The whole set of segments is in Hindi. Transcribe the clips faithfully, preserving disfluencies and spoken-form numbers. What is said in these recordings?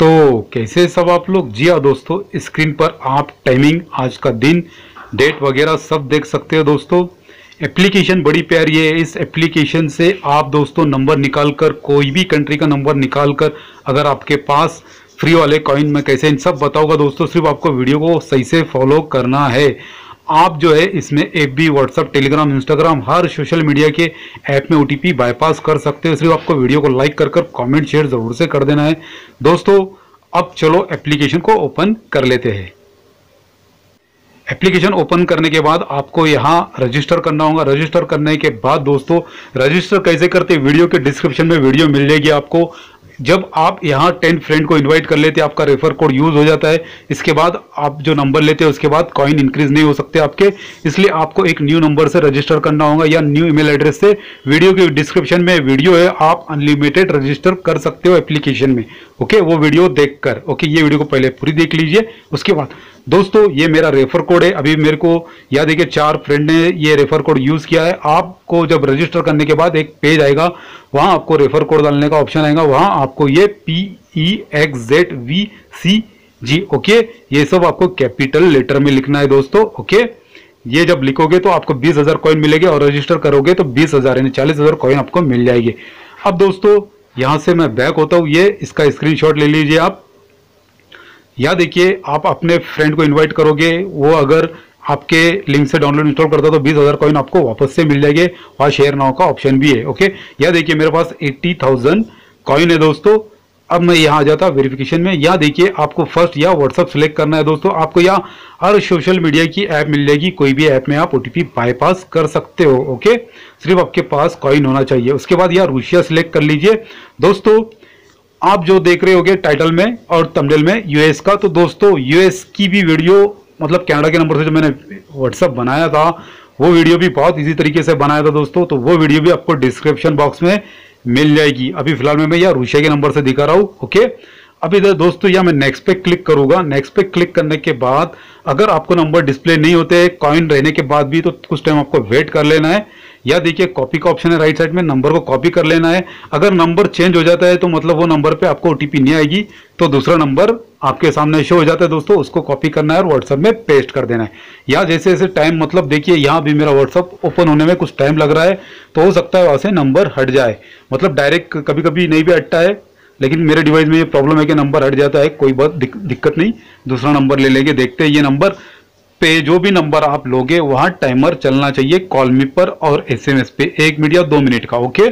तो कैसे सब आप लोग। जी हाँ दोस्तों, स्क्रीन पर आप टाइमिंग, आज का दिन, डेट वगैरह सब देख सकते हो। दोस्तों एप्लीकेशन बड़ी प्यारी है। इस एप्लीकेशन से आप दोस्तों नंबर निकालकर, कोई भी कंट्री का नंबर निकालकर, अगर आपके पास फ्री वाले कॉइन में कैसे, इन सब बताऊंगा दोस्तों। सिर्फ आपको वीडियो को सही से फॉलो करना है। आप जो है इसमें F B, WhatsApp, Telegram, Instagram, हर सोशल मीडिया के ऐप में ओ टी पी बाईपास कर सकते हो। सिर्फ आपको वीडियो को लाइक कर कर कॉमेंट शेयर ज़रूर से कर देना है दोस्तों। अब चलो एप्लीकेशन को ओपन कर लेते हैं। एप्लीकेशन ओपन करने के बाद आपको यहाँ रजिस्टर करना होगा। रजिस्टर करने के बाद दोस्तों, रजिस्टर कैसे करते, वीडियो के डिस्क्रिप्शन में वीडियो मिल जाएगी आपको। जब आप यहाँ टेन फ्रेंड को इनवाइट कर लेते हैं, आपका रेफर कोड यूज़ हो जाता है। इसके बाद आप जो नंबर लेते हैं उसके बाद कॉइन इंक्रीज नहीं हो सकते आपके, इसलिए आपको एक न्यू नंबर से रजिस्टर करना होगा या न्यू ईमेल एड्रेस से। वीडियो के डिस्क्रिप्शन में वीडियो है, आप अनलिमिटेड रजिस्टर कर सकते हो एप्लीकेशन में। ओके, वो वीडियो देख कर, ओके ये वीडियो को पहले पूरी देख लीजिए। उसके बाद दोस्तों ये मेरा रेफर कोड है। अभी मेरे को याद है कि चार फ्रेंड ने ये रेफर कोड यूज़ किया है। आपको जब रजिस्टर करने के बाद एक पेज आएगा, वहाँ आपको रेफर कोड डालने का ऑप्शन आएगा। वहाँ आपको ये P E X Z V C G, okay ये सब आपको कैपिटल लेटर में लिखना है दोस्तों। ओके ये जब लिखोगे तो आपको बीस हज़ार कॉइन मिलेगी और रजिस्टर करोगे तो बीस हज़ार यानी चालीस हज़ार कॉइन आपको मिल जाएगी। अब दोस्तों यहाँ से मैं बैक होता हूँ, ये इसका स्क्रीनशॉट ले लीजिए आप। या देखिए, आप अपने फ्रेंड को इनवाइट करोगे, वो अगर आपके लिंक से डाउनलोड इंस्टॉल करता है तो बीस हज़ार कॉइन आपको वापस से मिल जाएंगे। वहाँ शेयर नाउ का ऑप्शन भी है। ओके या देखिए मेरे पास अस्सी हज़ार कॉइन है दोस्तों। अब मैं यहाँ आ जाता वेरिफिकेशन में। या देखिए आपको फर्स्ट या व्हाट्सअप सेलेक्ट करना है दोस्तों। आपको यहाँ हर सोशल मीडिया की ऐप मिल जाएगी, कोई भी ऐप में आप ओ टी पी बाईपास कर सकते हो। ओके सिर्फ आपके पास कॉइन होना चाहिए। उसके बाद यहाँ रूसिया सेलेक्ट कर लीजिए दोस्तों। आप जो देख रहे होगे टाइटल में और थंबनेल में यू एस का, तो दोस्तों यू एस की भी वीडियो, मतलब कनाडा के नंबर से जो मैंने व्हाट्सअप बनाया था वो वीडियो भी बहुत इजी तरीके से बनाया था दोस्तों। तो वो वीडियो भी आपको डिस्क्रिप्शन बॉक्स में मिल जाएगी। अभी फिलहाल में मैं यहाँ रूसिया के नंबर से दिखा रहा हूँ। ओके अब इधर दोस्तों यहाँ मैं नेक्स्ट पे क्लिक करूँगा। नेक्स्ट पे क्लिक करने के बाद अगर आपको नंबर डिस्प्ले नहीं होते कॉइन रहने के बाद भी, तो कुछ टाइम आपको वेट कर लेना है। या देखिए कॉपी का ऑप्शन है राइट साइड में, नंबर को कॉपी कर लेना है। अगर नंबर चेंज हो जाता है तो मतलब वो नंबर पे आपको ओ टी पी नहीं आएगी, तो दूसरा नंबर आपके सामने शो हो जाता है दोस्तों। उसको कॉपी करना है और व्हाट्सअप में पेस्ट कर देना है। या जैसे जैसे टाइम, मतलब देखिए यहाँ भी मेरा व्हाट्सअप ओपन होने में कुछ टाइम लग रहा है, तो हो सकता है वहाँ से नंबर हट जाए। मतलब डायरेक्ट कभी कभी नहीं भी हटता है, लेकिन मेरे डिवाइस में ये प्रॉब्लम है कि नंबर हट जाता है। कोई बहुत दिक, दिक्कत नहीं, दूसरा नंबर ले लेंगे। देखते हैं ये नंबर पे जो भी नंबर आप लोगे वहाँ टाइमर चलना चाहिए, कॉल मी पर और एस एम एस पे एक मिनट या दो मिनट का। ओके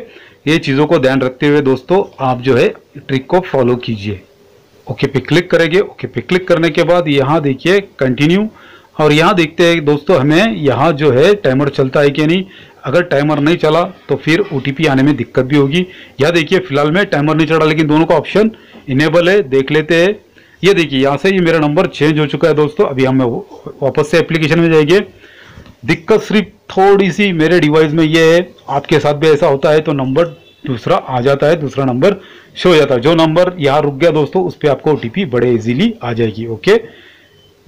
ये चीज़ों को ध्यान रखते हुए दोस्तों आप जो है ट्रिक को फॉलो कीजिए। ओके पे क्लिक करेंगे। ओके पे क्लिक करने के बाद यहाँ देखिए कंटिन्यू, और यहाँ देखते हैं दोस्तों हमें यहाँ जो है टाइमर चलता है कि नहीं। अगर टाइमर नहीं चला तो फिर ओ टी पी आने में दिक्कत भी होगी। या देखिए फिलहाल में टाइमर नहीं चला, लेकिन दोनों का ऑप्शन इनेबल है, देख लेते हैं। ये देखिए यहाँ से ये मेरा नंबर चेंज हो चुका है दोस्तों। अभी हम वापस से एप्लीकेशन में जाएंगे। दिक्कत सिर्फ थोड़ी सी मेरे डिवाइस में ये है, आपके साथ भी ऐसा होता है तो नंबर दूसरा आ जाता है, दूसरा नंबर शो हो जाता है। जो नंबर यहाँ रुक गया दोस्तों उस पर आपको ओ टी पी बड़े ईजिली आ जाएगी। ओके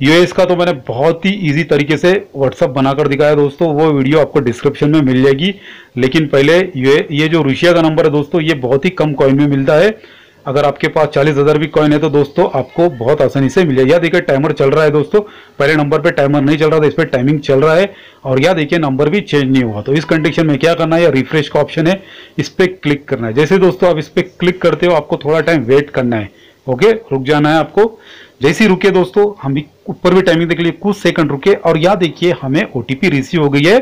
यू एस का तो मैंने बहुत ही इजी तरीके से व्हाट्सअप बनाकर दिखाया दोस्तों, वो वीडियो आपको डिस्क्रिप्शन में मिल जाएगी। लेकिन पहले ये ये जो रूसिया का नंबर है दोस्तों, ये बहुत ही कम कॉइन में मिलता है। अगर आपके पास चालीस हज़ार भी कॉइन है तो दोस्तों आपको बहुत आसानी से मिल जाएगी। या देखिए टाइमर चल रहा है दोस्तों, पहले नंबर पे टाइमर नहीं चल रहा था, इस पर टाइमिंग चल रहा है। और या देखिए नंबर भी चेंज नहीं हुआ। तो इस कंडीशन में क्या करना है, रिफ्रेश का ऑप्शन है, इस पर क्लिक करना है। जैसे दोस्तों आप इस पर क्लिक करते हो आपको थोड़ा टाइम वेट करना है। ओके रुक जाना है आपको। जैसे ही रुके दोस्तों, हम भी ऊपर भी टाइमिंग देख लिए, कुछ सेकंड रुके और यहाँ देखिए हमें ओ टी पी रिसीव हो गई है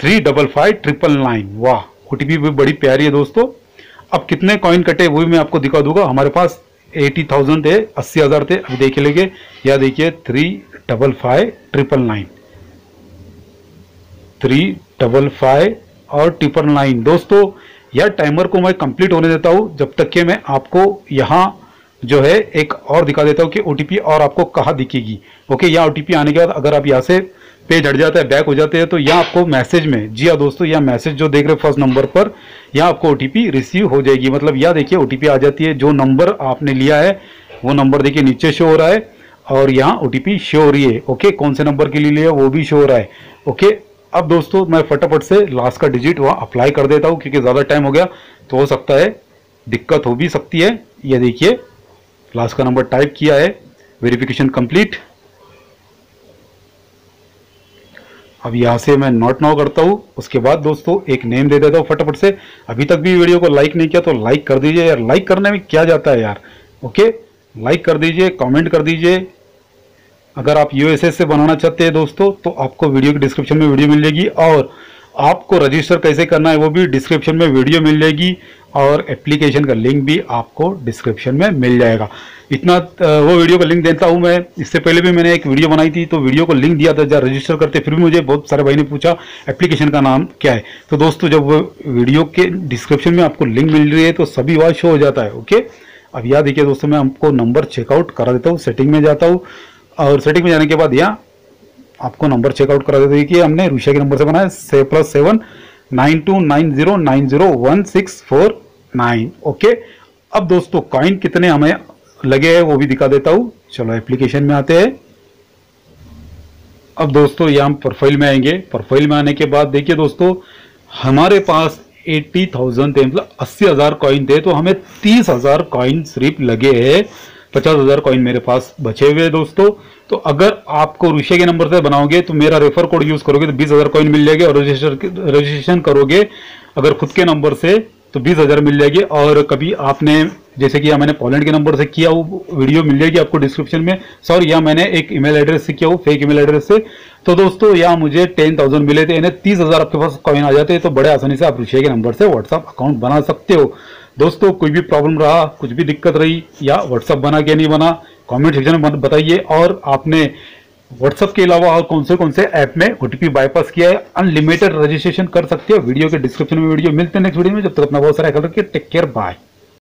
three double five triple nine. वाह ओ टी पी भी बड़ी प्यारी है दोस्तों। अब कितने कॉइन कटे वो भी मैं आपको दिखा दूंगा। हमारे पास एटी थाउजेंड थे, अस्सी हज़ार थे, अभी देख लेंगे। या देखिए three double five triple nine, three double five और ट्रिपल नाइन दोस्तों। यह टाइमर को मैं कंप्लीट होने देता हूँ जब तक कि मैं आपको यहाँ जो है एक और दिखा देता हूँ कि ओ टी पी और आपको कहाँ दिखेगी। ओके यहाँ ओ टी पी आने के बाद अगर आप यहाँ से पेज हट जाता है, बैक हो जाते हैं, तो यहाँ आपको मैसेज में, जी हाँ दोस्तों यहाँ मैसेज जो देख रहे हो फर्स्ट नंबर पर, यहाँ आपको ओ टी पी रिसीव हो जाएगी। मतलब यहाँ देखिए ओ टी पी आ जाती है, जो नंबर आपने लिया है वो नंबर देखिए नीचे शो हो रहा है और यहाँ ओ टी पी शो हो रही है। ओके कौन से नंबर के लिए लिया वो भी शो हो रहा है। ओके अब दोस्तों मैं फटाफट से लास्ट का डिजिट वहाँ अप्लाई कर देता हूँ, क्योंकि ज़्यादा टाइम हो गया तो हो सकता है दिक्कत हो भी सकती है। ये देखिए क्लास का नंबर टाइप किया है, वेरिफिकेशन कंप्लीट। अब यहाँ से मैं नॉट नाउ करता हूँ। उसके बाद दोस्तों एक नेम दे देता हूँ फटाफट से। अभी तक भी वीडियो को लाइक नहीं किया तो लाइक कर दीजिए यार, लाइक करने में क्या जाता है यार। ओके, लाइक कर दीजिए, कमेंट कर दीजिए। अगर आप यूएसएस से बनाना चाहते हैं दोस्तों तो आपको वीडियो के डिस्क्रिप्शन में वीडियो मिल जाएगी, और आपको रजिस्टर कैसे करना है वो भी डिस्क्रिप्शन में वीडियो मिल जाएगी, और एप्लीकेशन का लिंक भी आपको डिस्क्रिप्शन में मिल जाएगा। इतना वो वीडियो का लिंक देता हूं मैं। इससे पहले भी मैंने एक वीडियो बनाई थी तो वीडियो को लिंक दिया था जहाँ रजिस्टर करते, फिर भी मुझे बहुत सारे भाई ने पूछा एप्लीकेशन का नाम क्या है। तो दोस्तों जब वीडियो के डिस्क्रिप्शन में आपको लिंक मिल रही है तो सभी वहाँ शो हो जाता है। ओके, अब याद देखिए दोस्तों मैं आपको नंबर चेकआउट करा देता हूँ। सेटिंग में जाता हूँ और सेटिंग में जाने के बाद यहाँ आपको नंबर चेकआउट करा देते हैं कि हमने रुषा के नंबर से बनाया से plus seven nine two nine zero nine zero one six four nine. Okay, अब दोस्तों कॉइन कितने हमें लगे हैं वो भी दिखा देता हूँ। चलो एप्लीकेशन में आते हैं। अब दोस्तों यहाँ हम प्रोफाइल में आएंगे। प्रोफाइल में आने के बाद देखिए दोस्तों हमारे पास एट्टी थाउजेंड थे, मतलब अस्सी हज़ार कॉइन थे, तो हमें तीस हज़ार कॉइन सिर्फ लगे हैं, पचास हज़ार कॉइन मेरे पास बचे हुए दोस्तों। तो अगर आपको रुषे के नंबर से बनाओगे तो मेरा रेफर कोड यूज़ करोगे तो बीस हज़ार कॉइन मिल जाएगी, और रजिस्टर रजिस्ट्रेशन करोगे अगर खुद के नंबर से तो बीस हज़ार मिल जाएगी। और कभी आपने जैसे कि मैंने पोलैंड के नंबर से किया वो वीडियो मिल जाएगी आपको डिस्क्रिप्शन में। सॉरी, यहाँ मैंने एक ईमेल एड्रेस से किया वो फेक ईमेल एड्रेस से। तो दोस्तों यहाँ मुझे टेन थाउजेंड मिले थे, यानी तीस हज़ार आपके पास कॉइन आ जाते हैं, तो बड़े आसानी से आप रुषे के नंबर से व्हाट्सअप अकाउंट बना सकते हो। दोस्तों कोई भी प्रॉब्लम रहा, कुछ भी दिक्कत रही, या व्हाट्सअप बना के नहीं बना, कमेंट सेक्शन में बताइए। और आपने व्हाट्सअप के अलावा और कौन से कौन से ऐप में ओटीपी बाईपास किया है। अनलिमिटेड रजिस्ट्रेशन कर सकते हो। वीडियो के डिस्क्रिप्शन में वीडियो मिलते हैं नेक्स्ट वीडियो में। जब तक अपना बहुत सारा ख्याल रखिए, टेक केयर, बाय।